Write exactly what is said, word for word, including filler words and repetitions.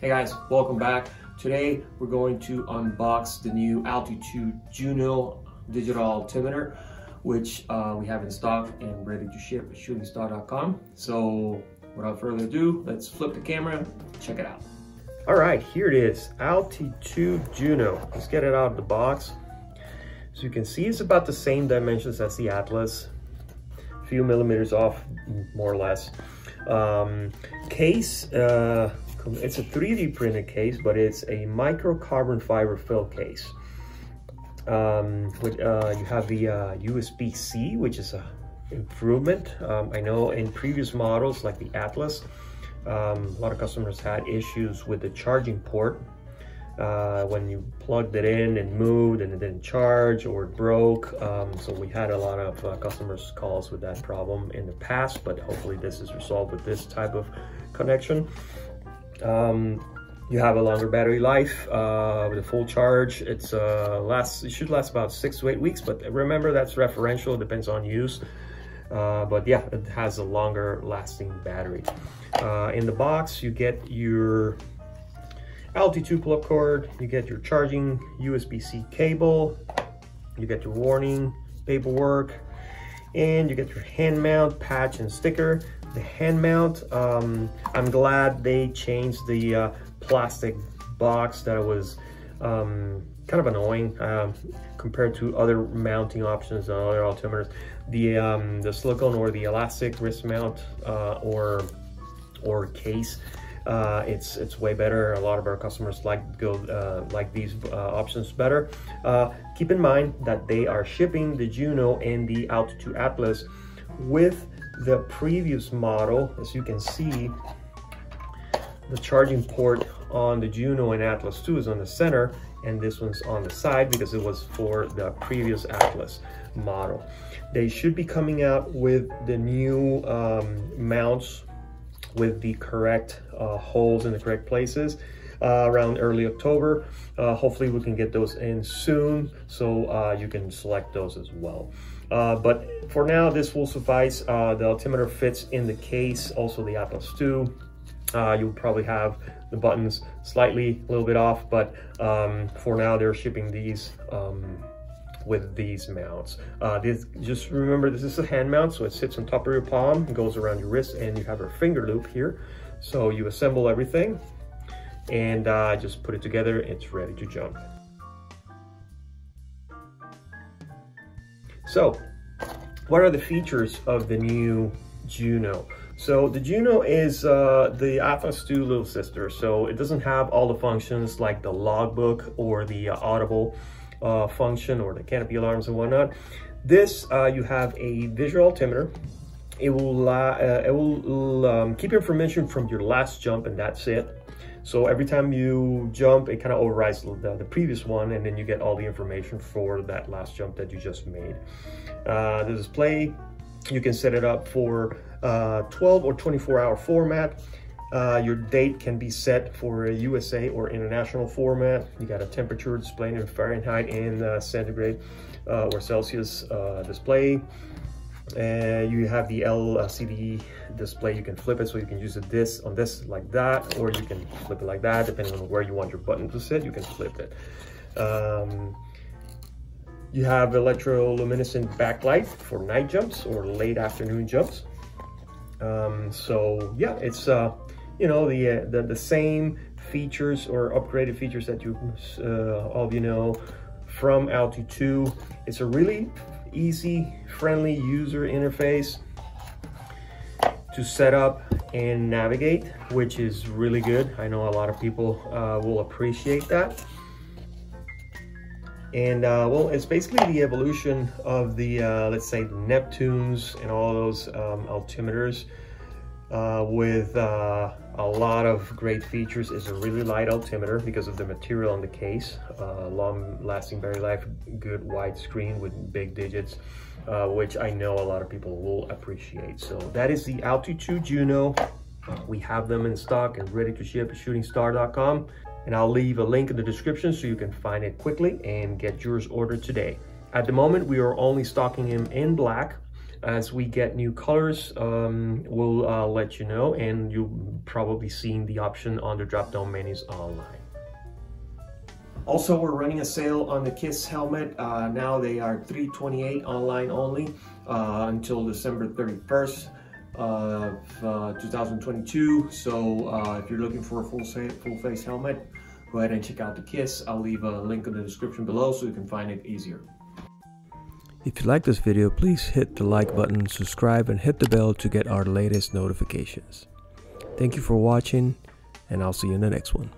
Hey guys, welcome back. Today we're going to unbox the new Alti two Juno digital altimeter, which uh, we have in stock and ready to ship at Shooting Star dot com. So without further ado, let's flip the camera, check it out. All right, here it is, Alti two Juno. Let's get it out of the box. So you can see it's about the same dimensions as the Atlas, a few millimeters off, more or less. Um, case. Uh, It's a three D printed case, but it's a micro carbon fiber fill case. Um, with, uh, you have the uh, U S B C, which is an improvement. Um, I know in previous models like the Atlas, um, a lot of customers had issues with the charging port. Uh, when you plugged it in and moved and it didn't charge or it broke. Um, so we had a lot of uh, customers calls with that problem in the past, but hopefully this is resolved with this type of connection. Um, you have a longer battery life uh, with a full charge. It's uh, lasts, it should last about six to eight weeks, but remember that's referential, it depends on use. Uh, but yeah, it has a longer lasting battery. Uh, in the box, you get your Alti two plug cord, you get your charging U S B C cable, you get your warning paperwork, and you get your hand mount, patch, and sticker. The hand mount, um, I'm glad they changed the uh, plastic box that was um, kind of annoying uh, compared to other mounting options and other altimeters. The um, the silicone or the elastic wrist mount uh, or or case, uh, it's it's way better. A lot of our customers like go uh, like these uh, options better. Uh, keep in mind that they are shipping the Juno and the Alti two Atlas with the previous model. As you can see, the charging port on the Juno and Atlas two is on the center, and this one's on the side because it was for the previous Atlas model. They should be coming out with the new um, mounts with the correct uh, holes in the correct places uh, around early October. Uh, hopefully we can get those in soon, so uh, you can select those as well. Uh, but for now, this will suffice. Uh, the altimeter fits in the case, also the Atlas two. Uh, you'll probably have the buttons slightly a little bit off, but um, for now, they're shipping these um, with these mounts. Uh, this, just remember, this is a hand mount, so it sits on top of your palm, goes around your wrist, and you have a finger loop here. So you assemble everything and uh, just put it together. It's ready to jump. So, what are the features of the new Juno? So the Juno is uh, the Atlas two little sister, so it doesn't have all the functions like the logbook or the uh, audible uh, function or the canopy alarms and whatnot. This, uh, you have a visual altimeter. It will, uh, it will um, keep information from your last jump, and that's it. So every time you jump, it kind of overrides the, the previous one, and then you get all the information for that last jump that you just made. Uh, the display, you can set it up for uh, twelve or twenty-four hour format. Uh, your date can be set for a U S A or international format. You got a temperature display in Fahrenheit and uh, centigrade uh, or Celsius uh, display. Uh, you have the L C D display. You can flip it, so you can use it this on this like that, or you can flip it like that, depending on where you want your button to sit. You can flip it. Um, you have electroluminescent backlight for night jumps or late afternoon jumps. Um, so yeah, it's uh, you know the, uh, the the same features or upgraded features that you uh, all you know from Alti two. It's a really easy, friendly user interface to set up and navigate, which is really good. I know a lot of people uh, will appreciate that. And uh, well, it's basically the evolution of the, uh, let's say, the Neptunes and all those um, altimeters uh, with uh, a lot of great features. It's a really light altimeter because of the material on the case. Uh, long lasting battery life, good wide screen with big digits, uh, which I know a lot of people will appreciate. So that is the Alti two Juno. We have them in stock and ready to ship at Shooting Star dot com. And I'll leave a link in the description so you can find it quickly and get yours ordered today. At the moment, we are only stocking him in black. As we get new colors, um, we'll uh, let you know, and you'll probably see the option on the drop-down menus online. Also, we're running a sale on the KISS helmet. Uh, now they are three twenty-eight online only uh, until December thirty-first of uh, two thousand twenty-two. So uh, if you're looking for a full, full face helmet, go ahead and check out the KISS. I'll leave a link in the description below so you can find it easier. If you like this video, please hit the like button, subscribe, and hit the bell to get our latest notifications. Thank you for watching, and I'll see you in the next one.